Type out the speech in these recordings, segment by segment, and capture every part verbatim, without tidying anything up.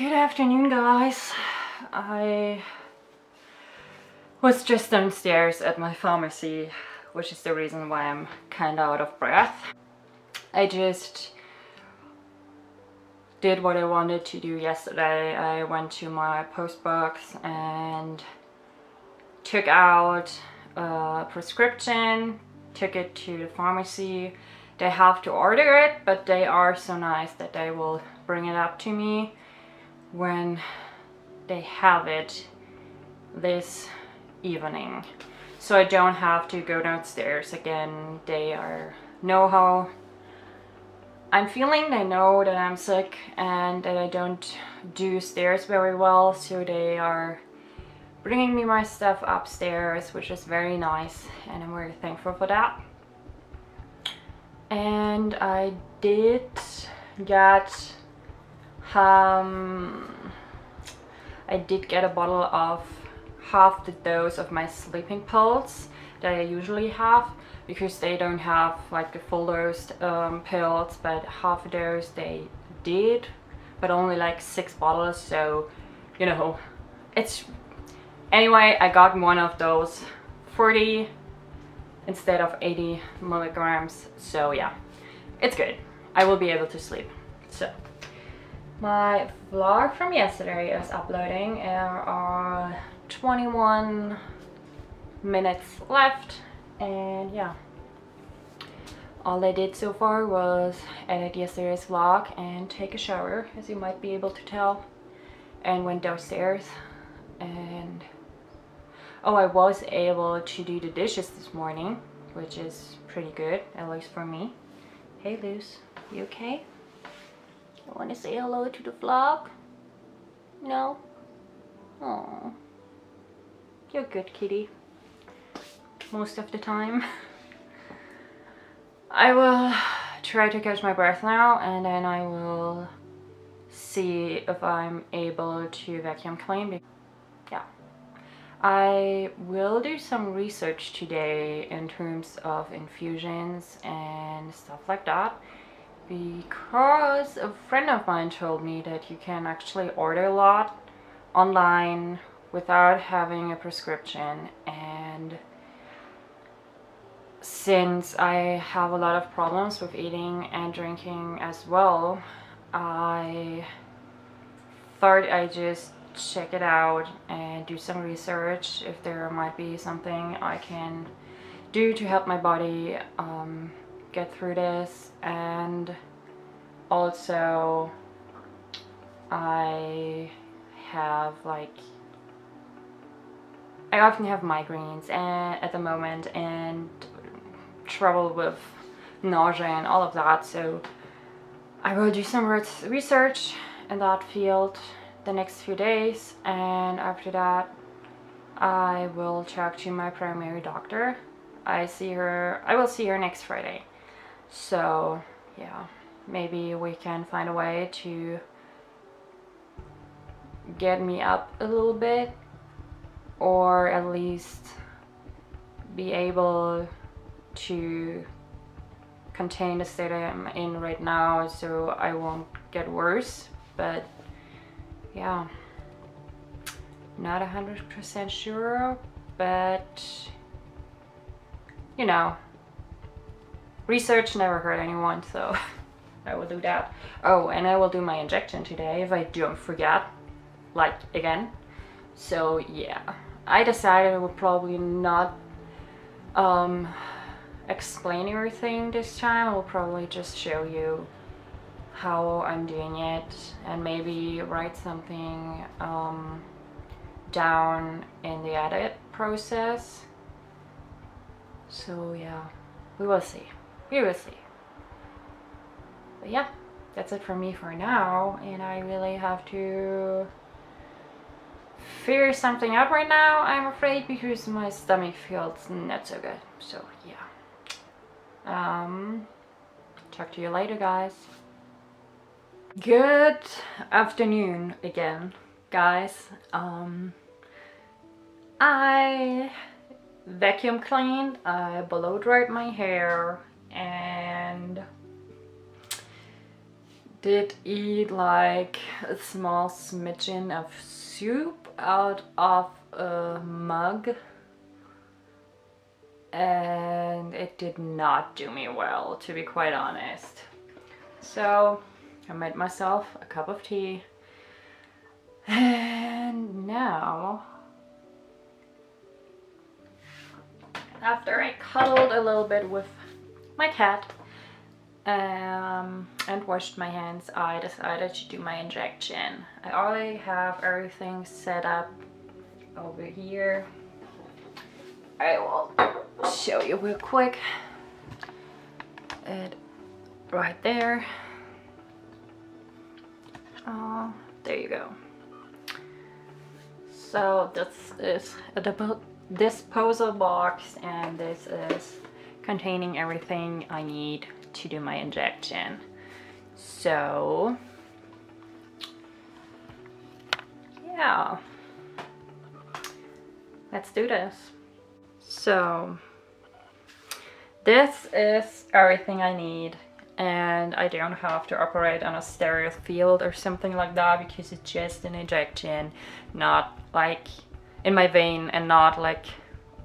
Good afternoon, guys. I was just downstairs at my pharmacy, which is the reason why I'm kind of out of breath. I just did what I wanted to do yesterday. I went to my post box and took out a prescription, took it to the pharmacy. They have to order it, but they are so nice that they will bring it up to me when they have it this evening, so I don't have to go downstairs again. They are know how I'm feeling, they know that I'm sick and that I don't do stairs very well, so they are bringing me my stuff upstairs, which is very nice and I'm very thankful for that. And I did get Um, I did get a bottle of half the dose of my sleeping pills that I usually have, because they don't have like the full dose um, pills, but half a dose they did, but only like six bottles, so you know, it's... Anyway, I got one of those forty instead of eighty milligrams, so yeah, it's good. I will be able to sleep, so... My vlog from yesterday is uploading. There are twenty-one minutes left, and yeah, all I did so far was edit yesterday's vlog and take a shower, as you might be able to tell, and went downstairs. And oh, I was able to do the dishes this morning, which is pretty good, at least for me. Hey Luz, you okay? I want to say hello to the vlog? No? Oh, you're good, kitty. Most of the time. I will try to catch my breath now, and then I will see if I'm able to vacuum clean. Yeah. I will do some research today in terms of infusions and stuff like that, because a friend of mine told me that you can actually order a lot online without having a prescription. And since I have a lot of problems with eating and drinking as well, I thought I'd just check it out and do some research if there might be something I can do to help my body um, get through this. And also I have like I often have migraines and at the moment and trouble with nausea and all of that, so I will do some research in that field the next few days, and after that I will talk to my primary doctor. I see her I will see her next Friday. So yeah, maybe we can find a way to get me up a little bit, or at least be able to contain the state I'm in right now so I won't get worse. But yeah, not a hundred percent sure, but you know, research never hurt anyone, so I will do that. Oh, and I will do my injection today if I don't forget, like, again. So yeah, I decided I would probably not um, explain everything this time. I will probably just show you how I'm doing it, and maybe write something um, down in the edit process. So yeah, we will see. We will see. But yeah, that's it for me for now, and I really have to figure something out right now, I'm afraid, because my stomach feels not so good. So yeah, um, talk to you later, guys. Good afternoon again, guys. Um, I vacuum cleaned, I blow dried my hair, and did eat like a small smidgen of soup out of a mug, and it did not do me well, to be quite honest. So I made myself a cup of tea, and now after I cuddled a little bit with my cat um, and washed my hands, I decided to do my injection. I already have everything set up over here. I will show you real quick. It right there. Oh, there you go. So this is a double disposal box, and this is containing everything I need to do my injection. So yeah, let's do this. So this is everything I need, and I don't have to operate on a sterile field or something like that, because it's just an injection, not like in my vein and not like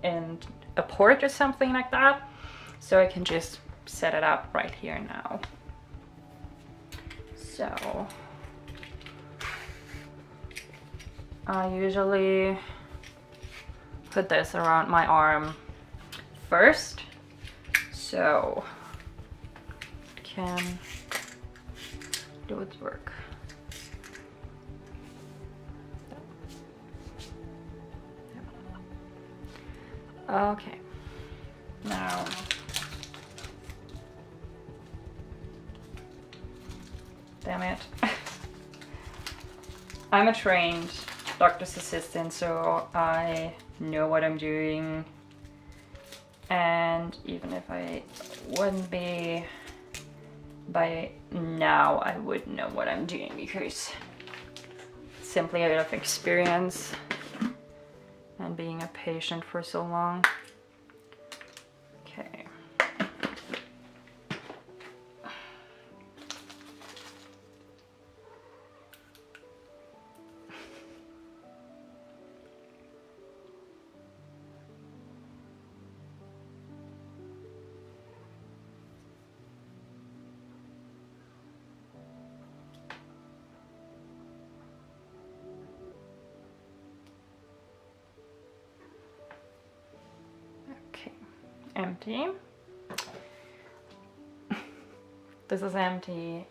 in a port or something like that. So I can just set it up right here now. So I usually put this around my arm first, so it can do its work. Okay, now damn it. I'm a trained doctor's assistant, so I know what I'm doing, and even if I wouldn't be by now, I would know what I'm doing, because simply out of experience and being a patient for so long. Okay. Empty. This is empty,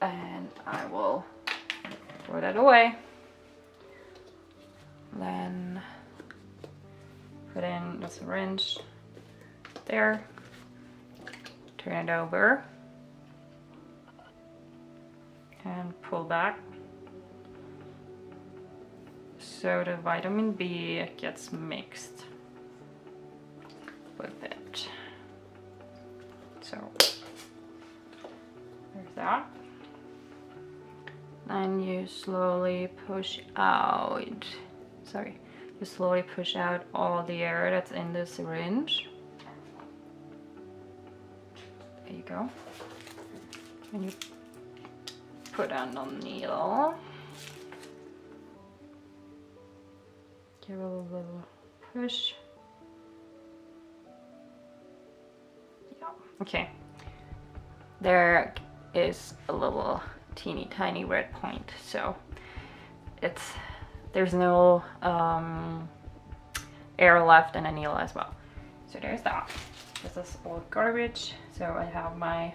and I will throw that away. Then put in the syringe there, turn it over, and pull back so the vitamin B gets mixed with it. So there's that. Then you slowly push out, sorry, you slowly push out all the air that's in the syringe. There you go. And you put on the needle. Give it a little push. Okay, there is a little teeny tiny red point, so it's there's no um, air left in a needle as well. So there's that. This is all garbage. So I have my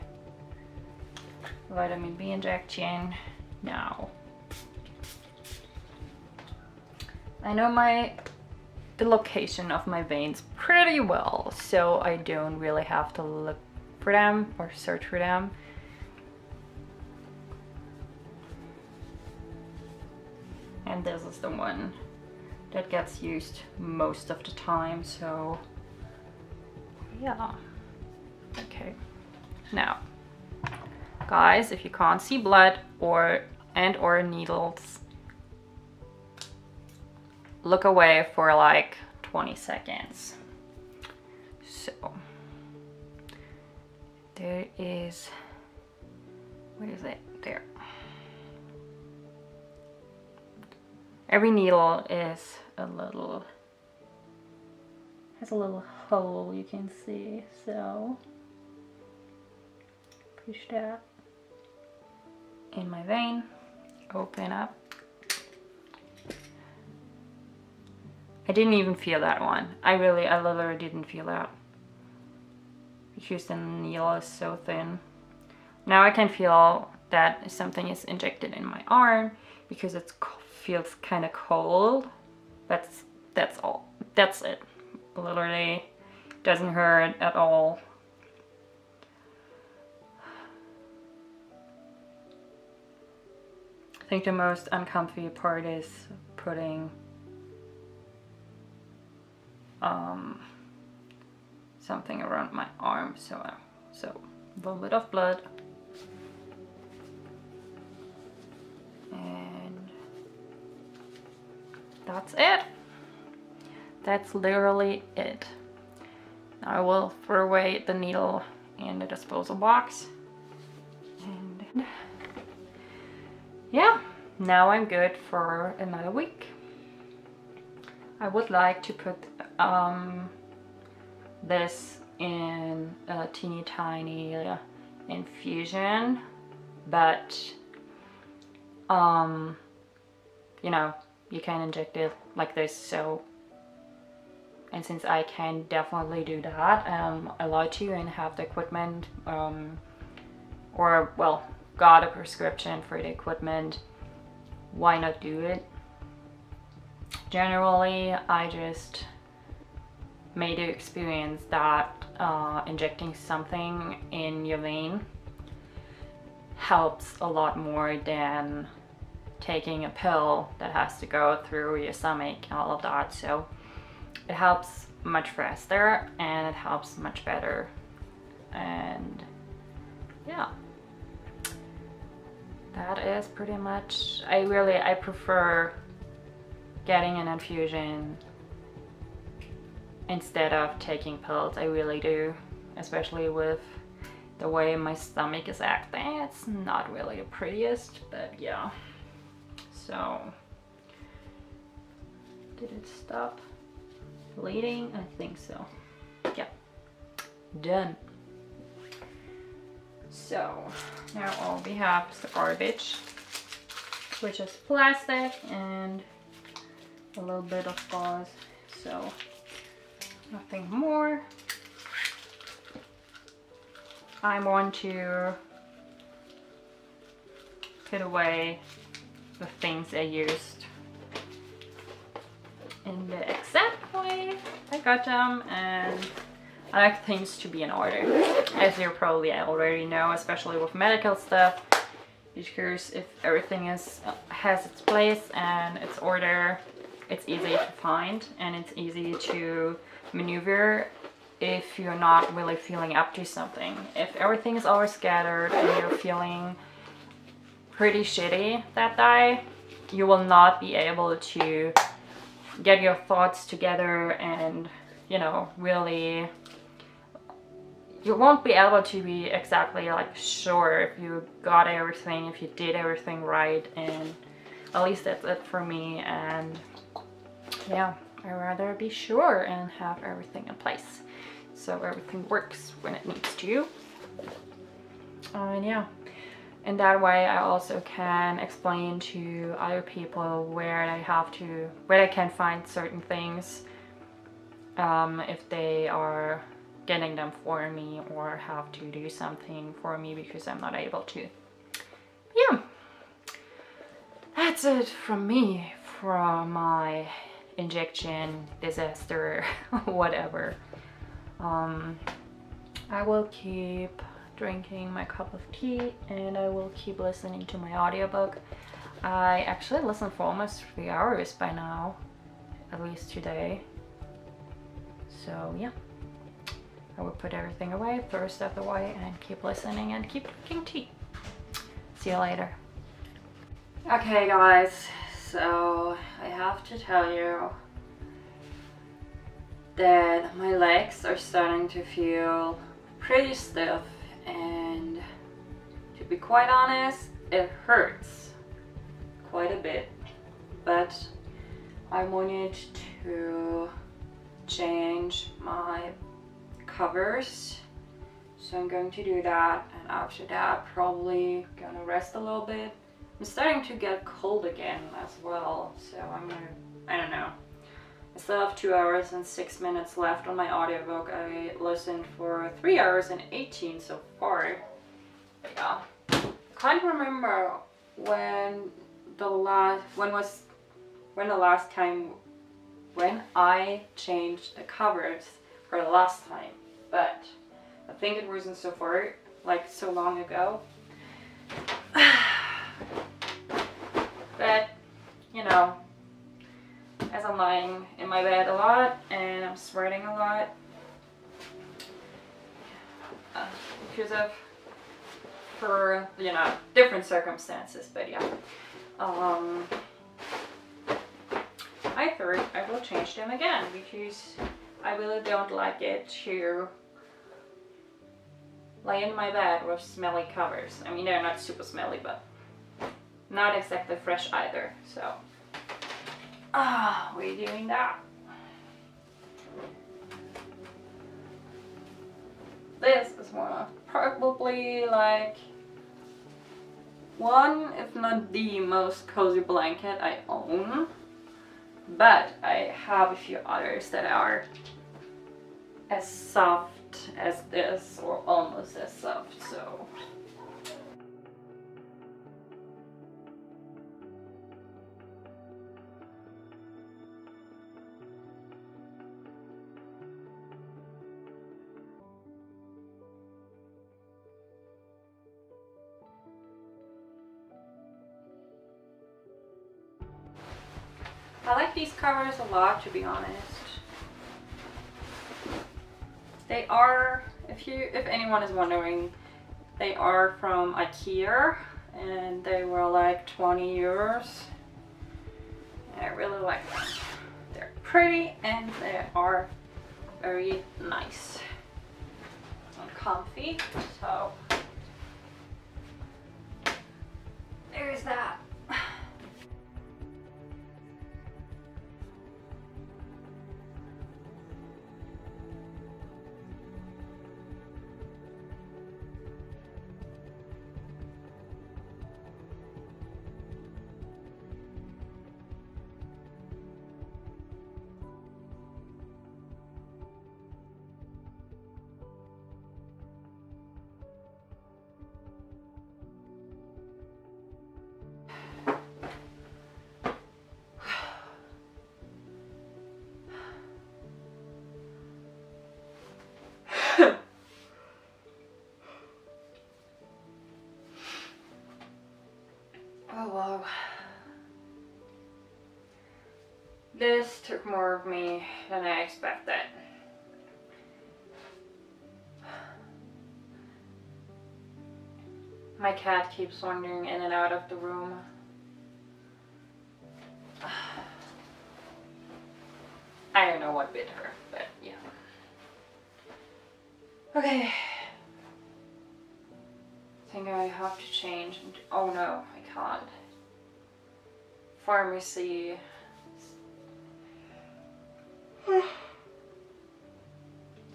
vitamin B injection now. I know my the location of my veins pretty well, so I don't really have to look for them or search for them. And this is the one that gets used most of the time, so yeah. Okay, now guys, if you can't see blood or and or needles, look away for like twenty seconds. So there is what is it? There. Every needle is a little, has a little hole you can see, so push that in my vein, open up. I didn't even feel that one. I really, I literally didn't feel that, because the needle is so thin. Now I can feel that something is injected in my arm, because it feels kind of cold. That's, that's all. That's it. Literally doesn't hurt at all. I think the most uncomfy part is putting um, something around my arm, so uh, so a little bit of blood, and that's it. That's literally it. I will throw away the needle in the disposal box, and yeah, now I'm good for another week. I would like to put um, this in a teeny tiny infusion, but um, you know, you can inject it like this, so, and since I can definitely do that, um, I allowed to and have the equipment, um, or well, got a prescription for the equipment, why not do it? Generally, I just made the experience that uh, injecting something in your vein helps a lot more than taking a pill that has to go through your stomach and all of that. So it helps much faster and it helps much better. And yeah, that is pretty much, I really, I prefer getting an infusion instead of taking pills. I really do, especially with the way my stomach is acting. It's not really the prettiest, but yeah. So, did it stop bleeding? I think so. Yeah, done. So now all we have is the garbage, which is plastic and a little bit of gauze. So, nothing more. I want to put away the things I used in the exact way I got them, and I like things to be in order, as you probably already know, especially with medical stuff, because if everything is has its place and its order, it's easy to find and it's easy to maneuver if you're not really feeling up to something. If everything is always scattered and you're feeling pretty shitty that day, you will not be able to get your thoughts together, and you know, really, you won't be able to be exactly like sure if you got everything, if you did everything right. And at least that's it for me. And yeah, I'd rather be sure and have everything in place, so everything works when it needs to. And yeah, in that way I also can explain to other people where they have to, where they can find certain things, um, if they are getting them for me or have to do something for me because I'm not able to. Yeah, that's it from me, from my injection disaster whatever. um I will keep drinking my cup of tea and I will keep listening to my audiobook. I actually listened for almost three hours by now, at least today. So yeah, I will put everything away, throw stuff away, and keep listening and keep drinking tea. See you later. Okay guys, so I have to tell you that my legs are starting to feel pretty stiff, and to be quite honest, it hurts quite a bit, but I wanted to change my covers, so I'm going to do that, and after that probably gonna rest a little bit. I'm starting to get cold again as well, so I'm gonna, I don't know. I still have two hours and six minutes left on my audiobook. I listened for three hours and eighteen so far. Yeah. Can't remember when the last when was when the last time when I changed the covers for the last time, but I think it wasn't so far, like so long ago. But you know, as I'm lying in my bed a lot and I'm sweating a lot uh, because of, for, you know, different circumstances, but yeah, um, I thought I will change them again because I really don't like it to lay in my bed with smelly covers. I mean, they're not super smelly, but not exactly fresh either, so. Ah, oh, we're doing that. This is one of probably like one, if not the most cozy blanket I own. But I have a few others that are as soft as this, or almost as soft, so. I like these covers a lot, to be honest. They are, if you, if anyone is wondering, they are from IKEA, and they were like twenty euros. I really like them. They're pretty and they are very nice and comfy. So there's that. This took more of me than I expected. My cat keeps wandering in and out of the room. I don't know what bit her, but yeah. Okay. I think I have to change. Oh no, I can't. Pharmacy.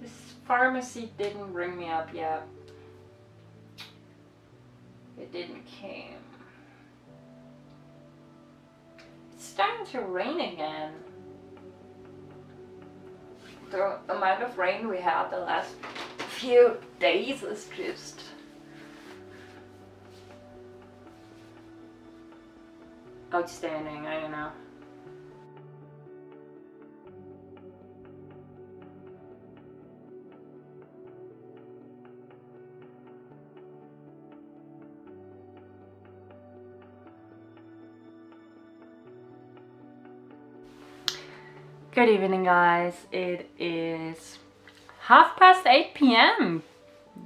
This pharmacy didn't ring me up yet. It didn't came. It's starting to rain again. The amount of rain we had the last few days is just... outstanding, I don't know. Good evening, guys. It is half past eight p m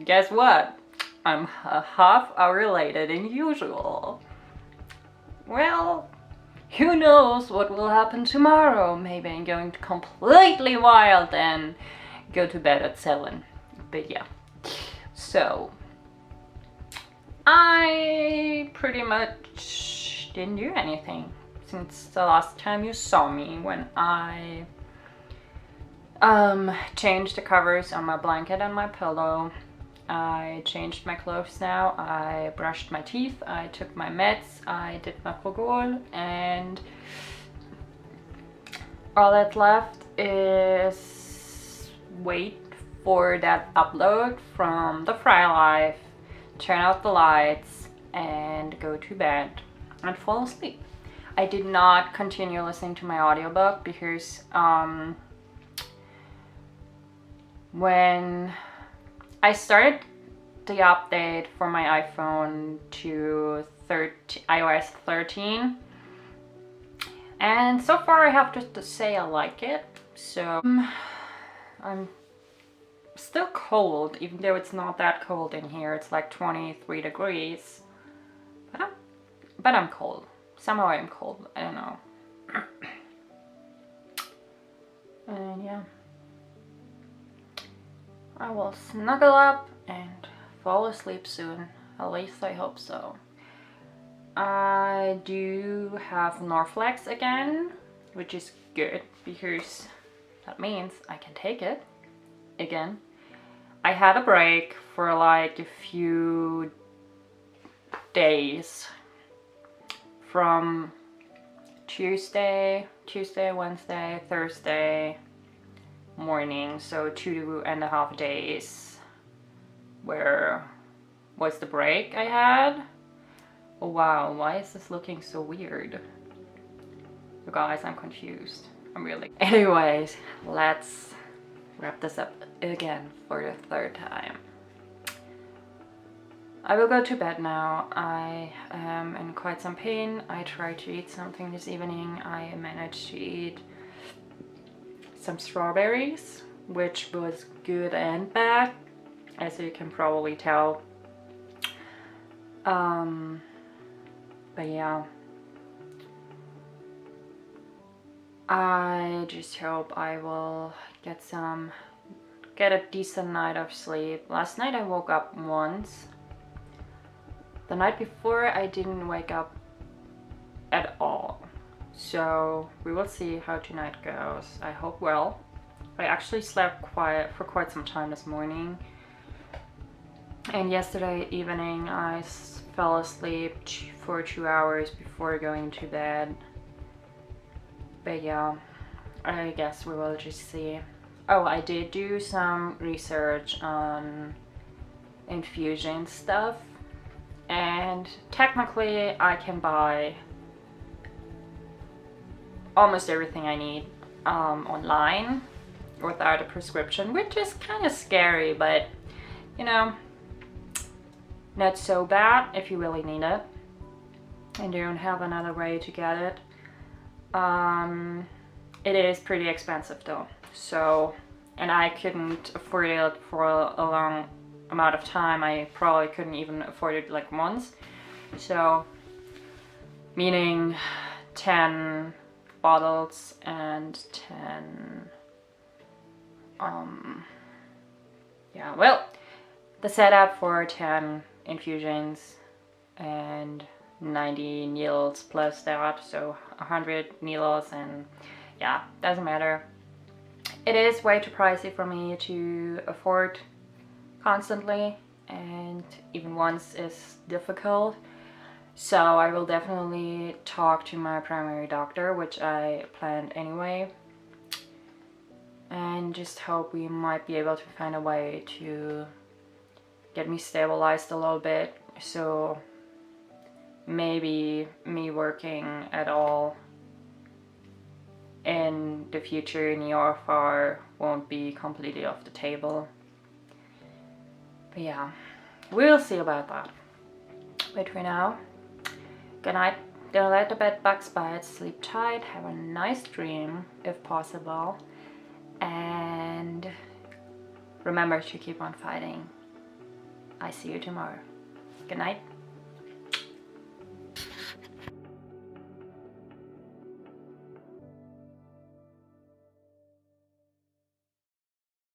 Guess what? I'm a half hour later than usual. Well, who knows what will happen tomorrow. Maybe I'm going completely wild and go to bed at seven. But yeah. So, I pretty much didn't do anything since the last time you saw me, when I um, changed the covers on my blanket and my pillow. I changed my clothes now, I brushed my teeth, I took my meds, I did my Rogol, and all that's left is wait for that upload from the Frey Life, turn out the lights, and go to bed and fall asleep. I did not continue listening to my audiobook because um, when I started the update for my iPhone to iOS thirteen, and so far I have to, to say I like it. So um, I'm still cold, even though it's not that cold in here. It's like twenty-three degrees, but I'm, but I'm cold. Somehow I'm cold, I don't know. And yeah, I will snuggle up and fall asleep soon. At least I hope so. I do have Norflex again, which is good because that means I can take it again. I had a break for like a few days from Tuesday, Tuesday, Wednesday, Thursday morning, so two and a half days where was the break I had. Oh wow, why is this looking so weird? You guys, I'm confused. I'm really... Anyways, let's wrap this up again for the third time. I will go to bed now. I am in quite some pain. I tried to eat something this evening. I managed to eat some strawberries, which was good and bad, as you can probably tell. Um, but yeah, I just hope I will get some, get a decent night of sleep. Last night I woke up once. The night before I didn't wake up at all. So we will see how tonight goes. I hope well. I actually slept quiet for quite some time this morning. And yesterday evening I fell asleep for two hours before going to bed. But yeah, I guess we will just see. Oh, I did do some research on infusion stuff. And technically I can buy almost everything I need um, online without a prescription, which is kind of scary, but you know, not so bad if you really need it and you don't have another way to get it. Um, it is pretty expensive though, so, and I couldn't afford it for a long amount of time. I probably couldn't even afford it like once, so meaning ten bottles and ten, um, yeah, well, the setup for ten infusions and ninety needles plus that, so one hundred needles, and yeah, doesn't matter. It is way too pricey for me to afford constantly, and even once is difficult. So I will definitely talk to my primary doctor, which I planned anyway, and just hope we might be able to find a way to get me stabilized a little bit, so maybe me working at all in the future in the O F R won't be completely off the table. But yeah, we'll see about that. But for now, good night. Don't let the bed bugs bite. Sleep tight. Have a nice dream, if possible. And remember to keep on fighting. I see you tomorrow. Good night.